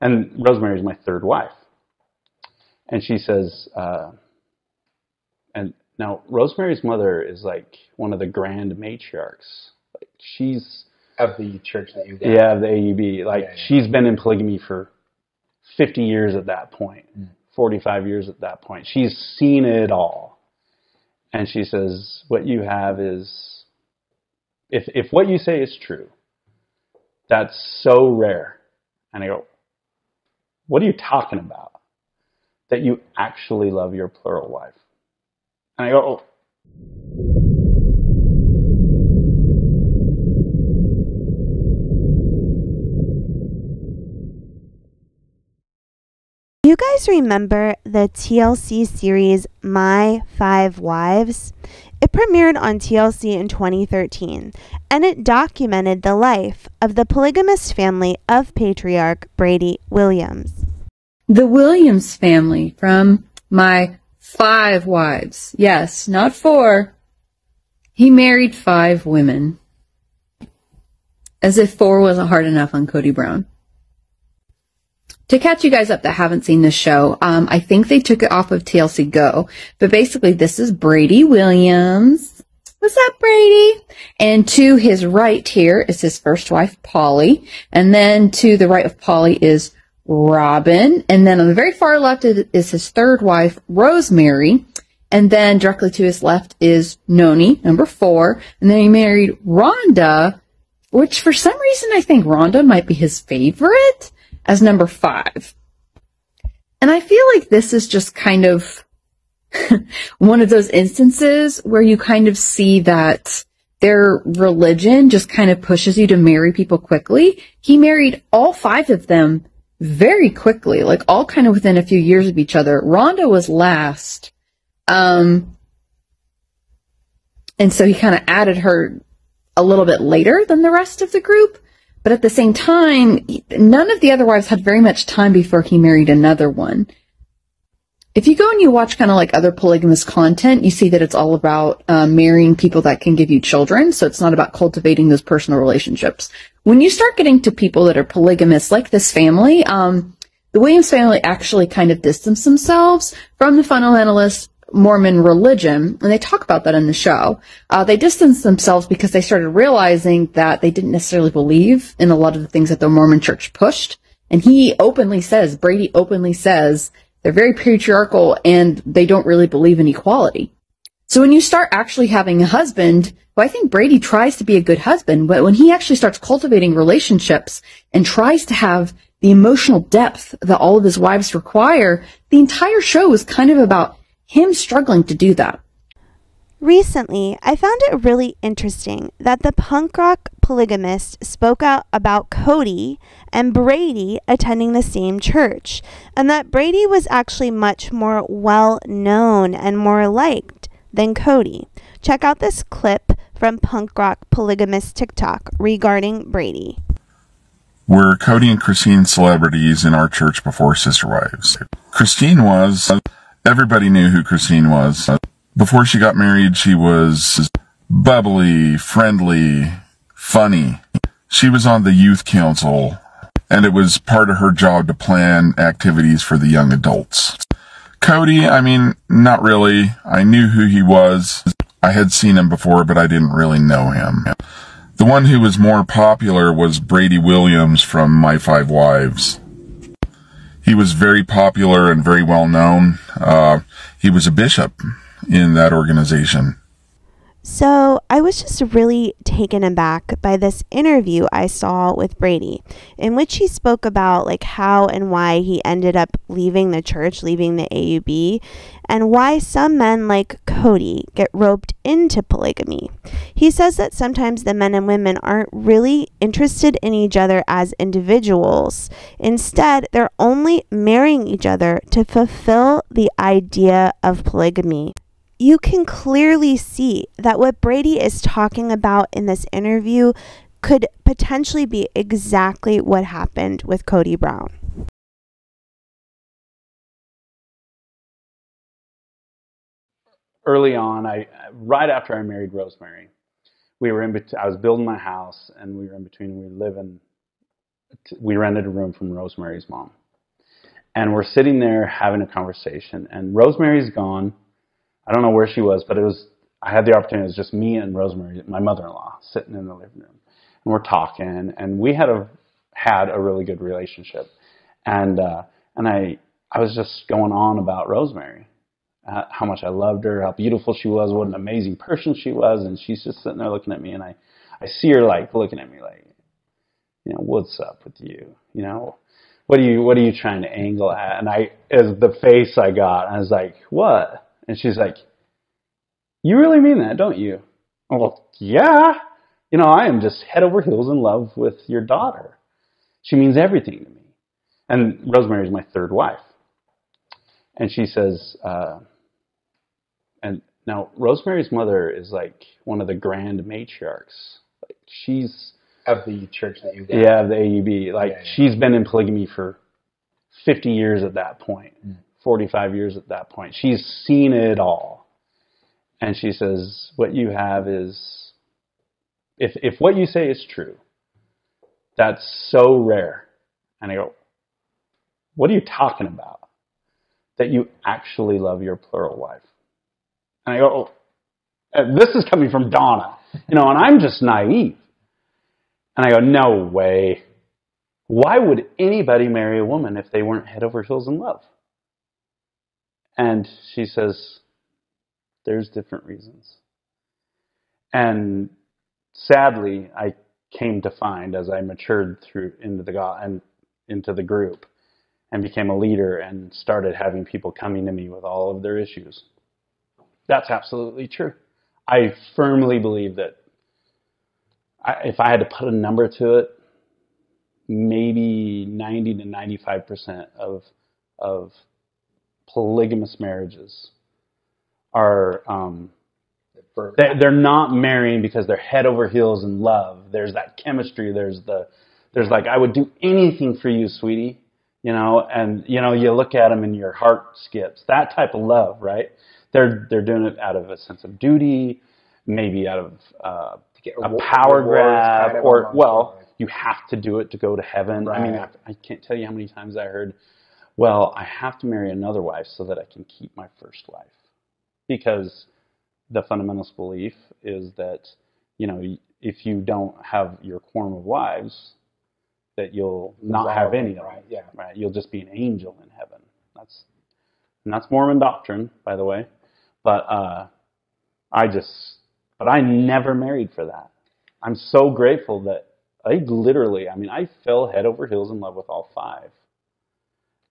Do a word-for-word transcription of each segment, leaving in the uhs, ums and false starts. And Rosemary's my third wife. And she says, uh, and now Rosemary's mother is like one of the grand matriarchs. Like she's of the church that you got. Yeah, the A U B. Like yeah, yeah. She's been in polygamy for fifty years at that point, mm. forty-five years at that point. She's seen it all. And she says, what you have is, if if what you say is true, that's so rare. And I go, what are you talking about? That you actually love your plural wife. And I go, oh. You guys remember the T L C series, My Five Wives? It premiered on T L C in twenty thirteen, and it documented the life of the polygamist family of patriarch Brady Williams. The Williams family from My Five Wives. Yes, not four. He married five women. As if four wasn't hard enough on Kody Brown. To catch you guys up that haven't seen the show, um, I think they took it off of T L C Go. But basically, this is Brady Williams. What's up, Brady? And to his right here is his first wife, Polly. And then to the right of Polly is Robin, and then on the very far left is his third wife, Rosemary, and then directly to his left is Noni, number four, and then he married Rhonda, which for some reason I think Rhonda might be his favorite, as number five. And I feel like this is just kind of one of those instances where you kind of see that their religion just kind of pushes you to marry people quickly. He married all five of them very quickly, like all kind of within a few years of each other. Rhonda was last. Um, and so he kind of added her a little bit later than the rest of the group. But at the same time, none of the other wives had very much time before he married another one. If you go and you watch kind of like other polygamous content, you see that it's all about uh, marrying people that can give you children. So it's not about cultivating those personal relationships. When you start getting to people that are polygamous, like this family, um, the Williams family actually kind of distance themselves from the fundamentalist Mormon religion, and they talk about that in the show. Uh, they distanced themselves because they started realizing that they didn't necessarily believe in a lot of the things that the Mormon church pushed. And he openly says, Brady openly says, they're very patriarchal and they don't really believe in equality. So when you start actually having a husband, well, I think Brady tries to be a good husband, but when he actually starts cultivating relationships and tries to have the emotional depth that all of his wives require, the entire show is kind of about him struggling to do that. Recently, I found it really interesting that the punk rock polygamist spoke out about Kody and Brady attending the same church, and that Brady was actually much more well-known and more liked than Kody. Check out this clip from punk rock polygamist TikTok regarding Brady. Were Kody and Christine celebrities in our church before Sister Wives? Christine was. Everybody knew who Christine was. Before she got married, she was bubbly, friendly, funny. She was on the youth council, and it was part of her job to plan activities for the young adults. Kody, I mean, not really. I knew who he was. I had seen him before, but I didn't really know him. The one who was more popular was Brady Williams from My Five Wives. He was very popular and very well known. Uh, he was a bishop in that organization. So I was just really taken aback by this interview I saw with Brady, in which he spoke about like how and why he ended up leaving the church, leaving the A U B, and why some men like Kody get roped into polygamy. He says that sometimes the men and women aren't really interested in each other as individuals. Instead, they're only marrying each other to fulfill the idea of polygamy. You can clearly see that what Brady is talking about in this interview could potentially be exactly what happened with Kody Brown. Early on, I right after I married Rosemary, we were in. I was building my house, and we were in between. We were living we rented a room from Rosemary's mom. And we're sitting there having a conversation. And Rosemary's gone. I don't know where she was, but it was, I had the opportunity. It was just me and Rosemary, my mother-in-law, sitting in the living room. And we're talking. And we had a, had a really good relationship. And, uh, and I, I was just going on about Rosemary, uh, how much I loved her, how beautiful she was, what an amazing person she was. And she's just sitting there looking at me. And I, I see her like looking at me like, you know, what's up with you? You know, what are you, what are you trying to angle at? And I, as the face I got, I was like, what? And she's like, you really mean that, don't you? I'm like, yeah. You know, I am just head over heels in love with your daughter. She means everything to me. And Rosemary is my third wife. And she says, uh, and now Rosemary's mother is like one of the grand matriarchs. Like she's, of the church that you got. Yeah, the A U B. Like, yeah, yeah. She's been in polygamy for fifty years at that point, mm. forty-five years at that point. She's seen it all. And she says, what you have is, if if what you say is true, that's so rare. And I go, what are you talking about? That you actually love your plural wife. And I go, oh, this is coming from Donna. You know, and I'm just naive. And I go, no way. Why would anybody marry a woman if they weren't head over heels in love? And she says, there's different reasons. And sadly, I came to find as I matured through into the and into the group and became a leader and started having people coming to me with all of their issues. That's absolutely true. I firmly believe that I, if I had to put a number to it, maybe ninety to ninety-five percent of of polygamous marriages are um, they, they're not marrying because they're head over heels in love. There's that chemistry. There's the there's like I would do anything for you, sweetie. You know, and you know you look at them and your heart skips. That type of love, right? They're they're doing it out of a sense of duty, maybe out of uh, a power grab, kind of or, well, you have to do it to go to heaven. Right. I mean, I, I can't tell you how many times I heard, well, I have to marry another wife so that I can keep my first wife. Because the fundamentalist belief is that, you know, if you don't have your quorum of wives, that you'll not exactly. have any of them. Right. Yeah. Right? You'll just be an angel in heaven. That's, and that's Mormon doctrine, by the way. But uh, I just... But I never married for that. I'm so grateful that I literally, I mean, I fell head over heels in love with all five.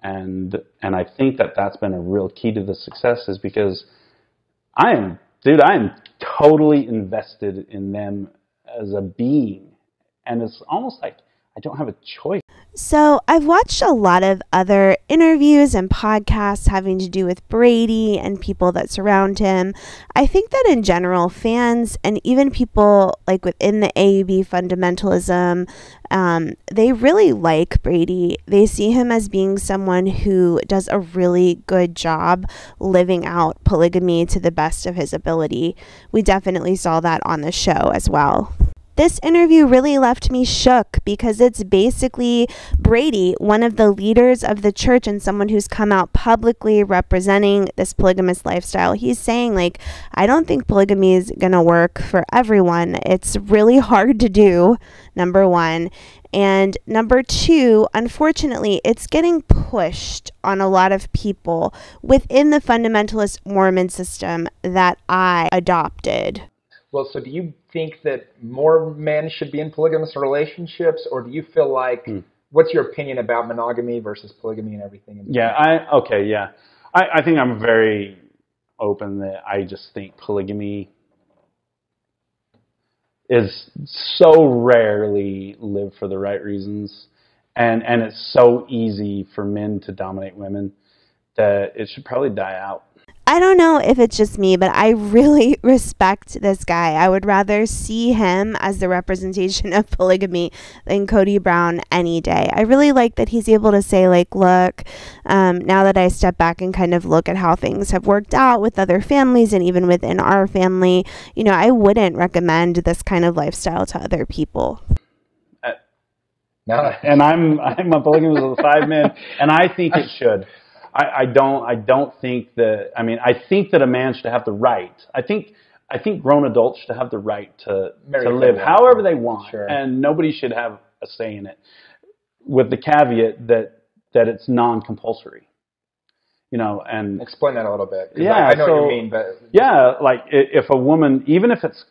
And and I think that that's been a real key to the success is because I am, dude, I am totally invested in them as a being. And it's almost like I don't have a choice. So I've watched a lot of other interviews and podcasts having to do with Brady and people that surround him. I think that in general, fans and even people like within the A U B fundamentalism, um, they really like Brady. They see him as being someone who does a really good job living out polygamy to the best of his ability. We definitely saw that on the show as well. This interview really left me shook because it's basically Brady, one of the leaders of the church and someone who's come out publicly representing this polygamous lifestyle. He's saying, like, I don't think polygamy is going to work for everyone. It's really hard to do, number one. And number two, unfortunately, it's getting pushed on a lot of people within the fundamentalist Mormon system that I adopted. Well, so do you think that more men should be in polygamous relationships, or do you feel like, mm. what's your opinion about monogamy versus polygamy and everything? In yeah, I, okay, yeah. I, I think I'm very open that I just think polygamy is so rarely lived for the right reasons, and, and it's so easy for men to dominate women that it should probably die out. I don't know if it's just me, but I really respect this guy. I would rather see him as the representation of polygamy than Kody Brown any day. I really like that he's able to say, like, look, um, now that I step back and kind of look at how things have worked out with other families and even within our family, you know, I wouldn't recommend this kind of lifestyle to other people. No. And I'm I'm a polygamist with a five man, and I think it should. I, I don't I don't think that I mean I think that a man should have the right. I think I think grown adults should have the right to Meri to live however they want, sure. And nobody should have a say in it, with the caveat that that it's non-compulsory. You know, and explain that a little bit. Yeah, I, I know so, what you mean, but yeah, like if a woman, even if it's.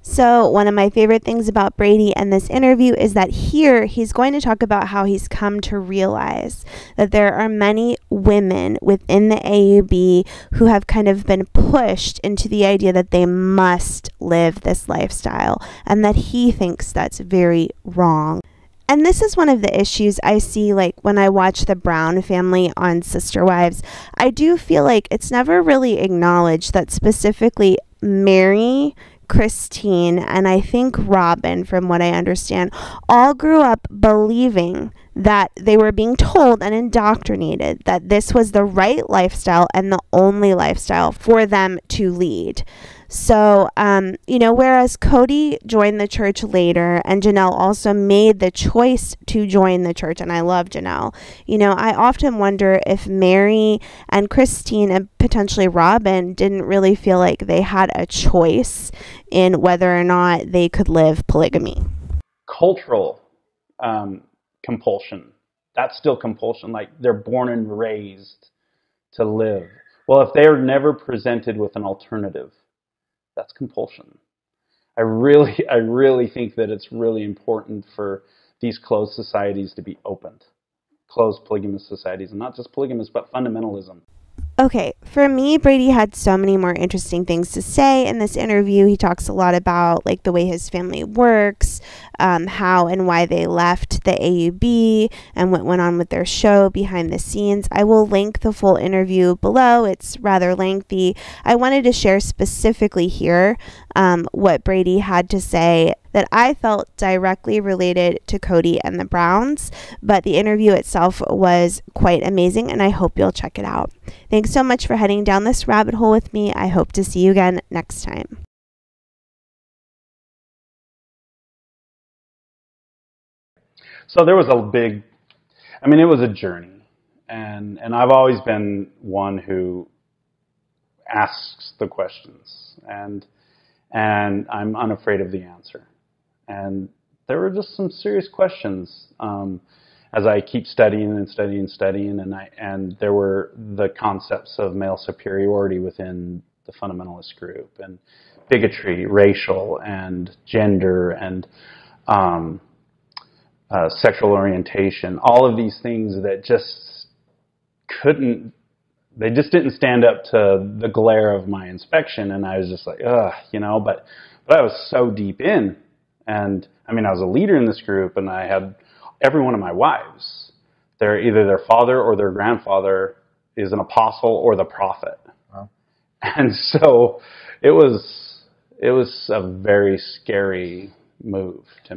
So one of my favorite things about Brady and this interview is that here he's going to talk about how he's come to realize that there are many women within the A U B who have kind of been pushed into the idea that they must live this lifestyle, and that he thinks that's very wrong. And this is one of the issues I see, like, when I watch the Brown family on Sister Wives. I do feel like it's never really acknowledged that specifically Meri, Christine, and I think Robin, from what I understand, all grew up believing that they were being told and indoctrinated that this was the right lifestyle and the only lifestyle for them to lead. So, um, you know, whereas Kody joined the church later, and Janelle also made the choice to join the church, and I love Janelle, you know, I often wonder if Meri and Christine and potentially Robin didn't really feel like they had a choice in whether or not they could live polygamy. Cultural um, compulsion. That's still compulsion. Like, they're born and raised to live. Well, if they're never presented with an alternative, that's compulsion. I really, I really think that it's really important for these closed societies to be opened. Closed polygamous societies, and not just polygamous, but fundamentalism. Okay, for me, Brady had so many more interesting things to say in this interview. He talks a lot about, like, the way his family works, um, how and why they left the A U B, and what went on with their show behind the scenes. I will link the full interview below. It's rather lengthy. I wanted to share specifically here um, what Brady had to say that I felt directly related to Kody and the Browns, but the interview itself was quite amazing, and I hope you'll check it out. Thanks so much for heading down this rabbit hole with me. I hope to see you again next time. So there was a big, I mean, it was a journey, and, and I've always been one who asks the questions, and, and I'm unafraid of the answer. And there were just some serious questions um, as I keep studying and studying and studying. And, I, and there were the concepts of male superiority within the fundamentalist group, and bigotry, racial, and gender, and um, uh, sexual orientation. All of these things that just couldn't, they just didn't stand up to the glare of my inspection. And I was just like, ugh, you know, but, but I was so deep in. And I mean, I was a leader in this group, and I had every one of my wives. They're either their father or their grandfather is an apostle or the prophet. Wow. And so it was, it was a very scary move to me.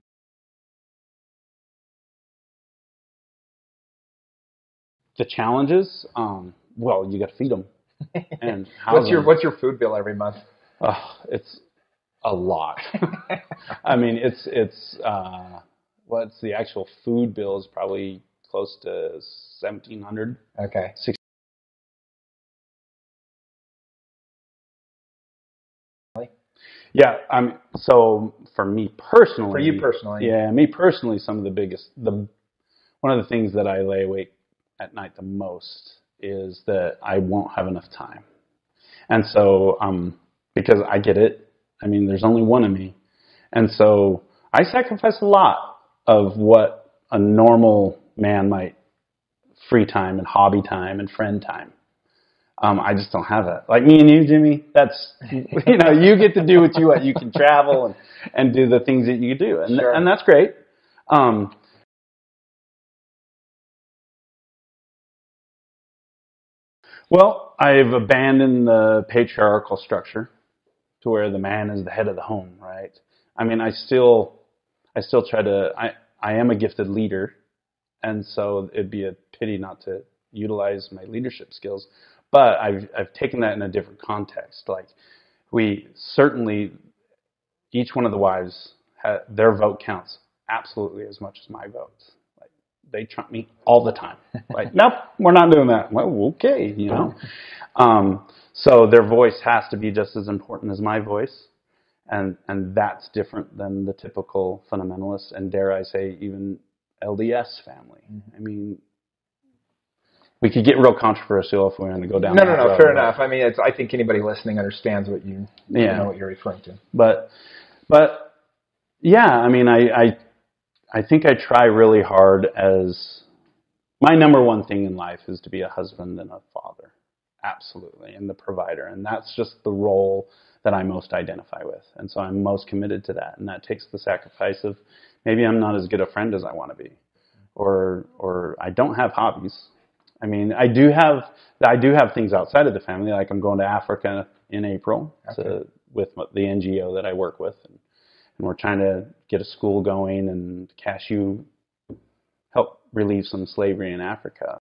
The challenges, um, well, you got to feed them. And what's them. your what's your food bill every month? Oh, it's. A lot. I mean, it's, it's, uh, what's the actual food bill is probably close to seventeen hundred dollars. Okay. Yeah. Um, so for me personally, for you personally, yeah, me personally, some of the biggest, the, one of the things that I lay awake at night the most is that I won't have enough time. And so, um, because I get it. I mean, there's only one of me. And so I sacrifice a lot of what a normal man might, free time and hobby time and friend time. Um, I just don't have that. Like me and you, Jimmy, that's, you know, you get to do what you want. You can travel and, and do the things that you do. And, sure. And that's great. Um, well, I've abandoned the patriarchal structure, to where the man is the head of the home, right? I mean, I still, I still try to, I, I am a gifted leader, and so it'd be a pity not to utilize my leadership skills, but I've, I've taken that in a different context. Like, we certainly, each one of the wives, ha, their vote counts absolutely as much as my vote. they trump me all the time. Like, nope, we're not doing that. Well, okay, you know. Um, so their voice has to be just as important as my voice. And, and that's different than the typical fundamentalist and, dare I say, even L D S family. Mm-hmm. I mean, we could get real controversial if we were going to go down. No, no, no, road. Fair enough. I mean, it's, I think anybody listening understands what you, yeah. you know what you're referring to. But, but yeah, I mean, I, I, I think I try really hard as my number one thing in life is to be a husband and a father. Absolutely. And the provider. And that's just the role that I most identify with. And so I'm most committed to that. And that takes the sacrifice of maybe I'm not as good a friend as I want to be, or, or I don't have hobbies. I mean, I do have, I do have things outside of the family. Like I'm going to Africa in April okay. to, with the N G O that I work with. And, and we're trying to get a school going and cashew help relieve some slavery in Africa.